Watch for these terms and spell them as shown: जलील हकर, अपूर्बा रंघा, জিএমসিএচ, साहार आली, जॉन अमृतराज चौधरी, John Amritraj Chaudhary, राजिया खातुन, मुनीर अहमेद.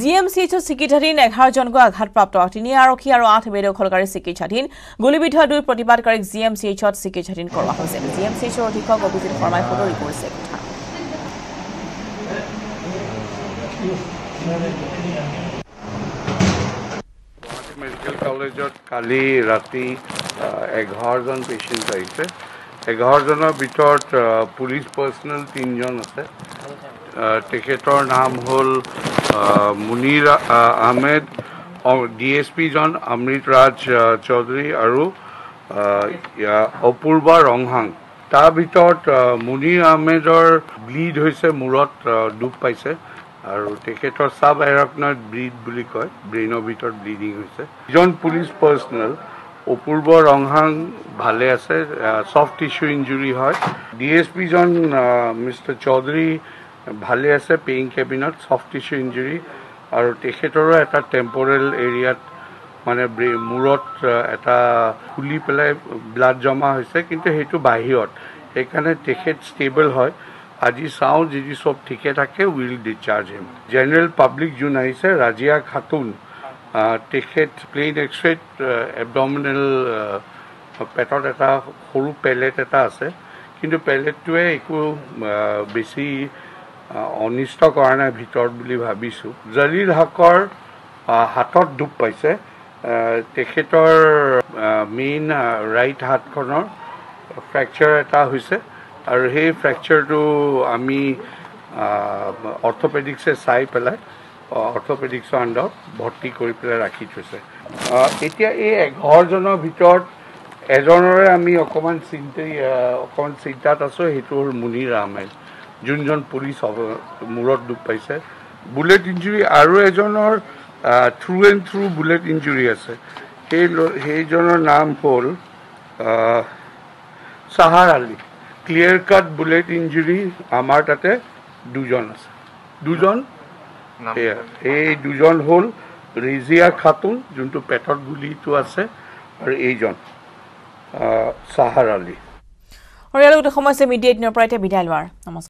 জিএমসিএচৰ চিকিৎসাধীন 11জনক আঘাতপ্ৰাপ্ত তিনি আৰক্ষী আৰু 8 বেদখলকাৰী চিকিৎসাধীন গুলিবিদ্ধ দুই প্ৰতিবাদকাৰীক জিএমসিএচত চিকিৎসাধীন কৰা হৈছে। জিএমসিএচৰ অধীক্ষক অভিজিত শৰ্মাই ফটো ৰিপৰ্ট কৰিছে। মেডিকেল কলেজত কালি ৰাতি 11জন পেশেণ্ট আহিছে। 11জনৰ ভিতৰত পুলিচ পাৰ্সনেল 3জন আছে। তেখেতৰ নাম হ'ল मुनीर अहमेद और डीएसपी जॉन अमृतराज चौधरी और अपूर्बा रंघा तार भीतर मुनीर अहमेदर ब्लीड होइसे मूरत डूब पाइसे और तेखेतर सब एरकनर ब्लीड बुली कय ब्रेनर भीतर ब्लीडिंग होइसे जन पुलिस पर्सनल अपूर्बा रंघा भाले आसे सफ्ट टिश्यू इंजुरी है। डीएसपी जन मिस्टर चौधरी भाले आसे paying cabinet soft tissue injury और तेखेतरो एटा टेम्पोरल एरिया माने मूरत एटा खुली पेले ब्लाड जमा होइसे किन्तु हेतु बाहिरत एखाने तेखेत स्टेबल है। आजि साउ जिदि सब ठीके थाके will discharge him. General public जुन आइसे राजिया खातुन तेखेत प्लेन एक्सरेट एब्डोमिनल पेटत एटा सरू पेलेट एटा आसे किन्तु पेलेटटुए एकु बेसी अनिष्ट करा ना भीतर बुली भाविसु। जलील हकर हाथत डूब पाइसे तेखेतर मेन राइट हाथखनर फ्रैक्चर एटा हुइसे और हे फ्रैक्चर तो आमी अर्थोपेडिक्स चाई पेला अर्थोपेडिक्स अंडर भर्ती करि पेला राखि थैसे। एतिया ए 11 जনৰ ভিতৰত এজনৰে আমি অকমান চিন্তাত আছো হেতু হ'ল মুনিৰ আহমেদ जुनजन पुलिस मूरत डूब पाइसे। बुलेट इंजुरी और एजर through and through bullet injury आसेजर नाम हल साहार आली। क्लियर कट बुलेट इंजुरी आमार ताते दूजन हल रेजिया खातुन जुनटू पेटत गुली तो आसे और एजन साहार आली। और मीडिया दिन विदाय लवार नमस्कार।